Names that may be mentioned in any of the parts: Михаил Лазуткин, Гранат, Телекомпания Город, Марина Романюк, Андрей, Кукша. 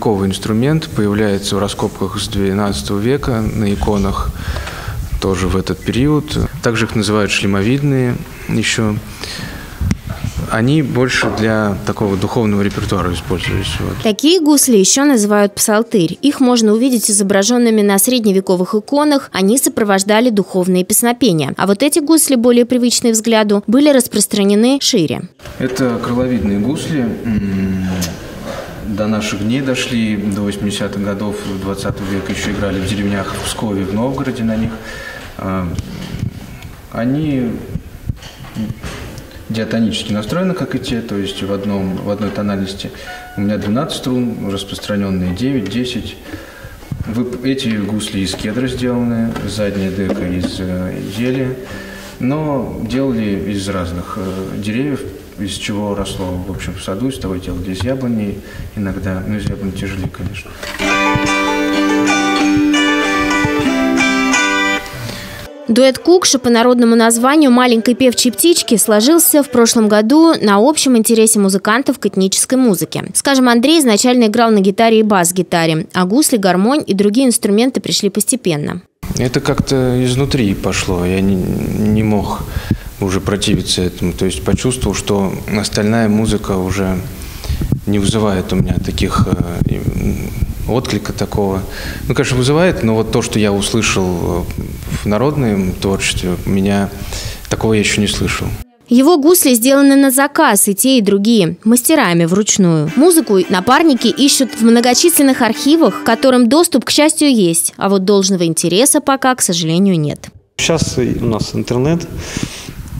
средневековый инструмент, появляется в раскопках с XII века, на иконах тоже в этот период. Также их называют шлемовидные еще. Они больше для такого духовного репертуара использовались. Такие гусли еще называют псалтырь. Их можно увидеть изображенными на средневековых иконах. Они сопровождали духовные песнопения. А вот эти гусли, более привычные взгляду, были распространены шире. Это крыловидные гусли. До наших дней дошли, до 80-х годов 20 века еще играли в деревнях в Пскове, в Новгороде на них. Они диатонически настроены, как и те, то есть в одной тональности. У меня 12 струн, распространенные 9, 10. Эти гусли из кедра сделаны, задняя дека из ели, но делали из разных деревьев, из чего росло, в общем, в саду, из того делали из яблони иногда, но из яблони тяжелее, конечно. Дуэт «Кукша» по народному названию «Маленькой певчей птички» сложился в прошлом году на общем интересе музыкантов к этнической музыке. Скажем, Андрей изначально играл на гитаре и бас-гитаре, а гусли, гармонь и другие инструменты пришли постепенно. Это как-то изнутри пошло, я не мог уже противиться этому, то есть почувствовал, что остальная музыка уже не вызывает у меня таких отклика такого. Ну, конечно, вызывает, но вот то, что я услышал в народном творчестве, меня такого я еще не слышал. Его гусли сделаны на заказ, и те, и другие, мастерами вручную. Музыку напарники ищут в многочисленных архивах, к которым доступ, к счастью, есть, а вот должного интереса пока, к сожалению, нет. Сейчас у нас интернет,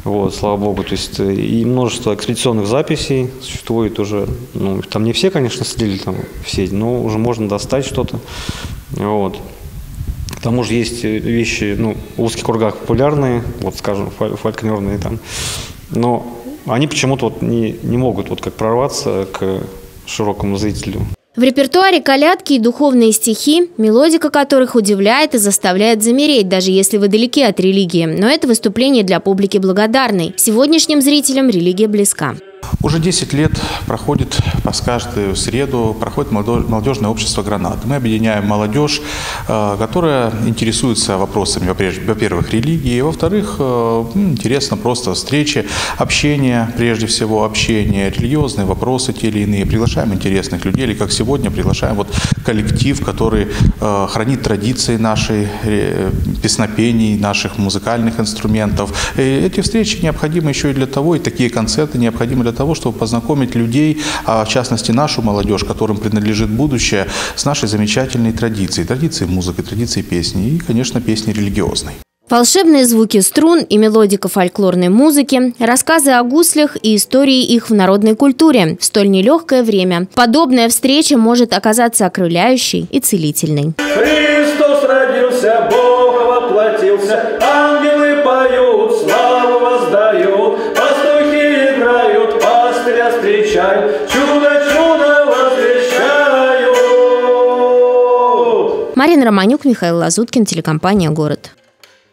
вот, слава богу, то есть и множество экспедиционных записей существует уже, ну, там не все, конечно, слили там все, но уже можно достать что-то, вот. К тому же есть вещи, ну, в узких кругах популярные, вот, скажем, фольклорные там, но они почему-то вот не могут вот как прорваться к широкому зрителю. В репертуаре колядки и духовные стихи, мелодика которых удивляет и заставляет замереть, даже если вы далеки от религии. Но это выступление для публики благодарной. Сегодняшним зрителям религия близка. Уже 10 лет проходит, каждую среду, проходит молодежное общество «Гранат». Мы объединяем молодежь, которая интересуется вопросами, во-первых, религии, во-вторых, интересно просто встречи, общение, прежде всего общение, религиозные вопросы те или иные. Приглашаем интересных людей, или как сегодня приглашаем вот коллектив, который хранит традиции нашей песнопений, наших музыкальных инструментов. И эти встречи необходимы еще и для того, и такие концерты необходимы для того, чтобы познакомить людей, в частности нашу молодежь, которым принадлежит будущее, с нашей замечательной традицией. Традицией музыки, традицией песни и, конечно, песни религиозной. Волшебные звуки струн и мелодика фольклорной музыки, рассказы о гуслях и истории их в народной культуре в столь нелегкое время. Подобная встреча может оказаться окрыляющей и целительной. Христос родился, Бог воплотился, ангелы поют, славу воздают, пастухи играют, пастыря встречают, чудо-чудо возвещают. Марина Романюк, Михаил Лазуткин, телекомпания «Город».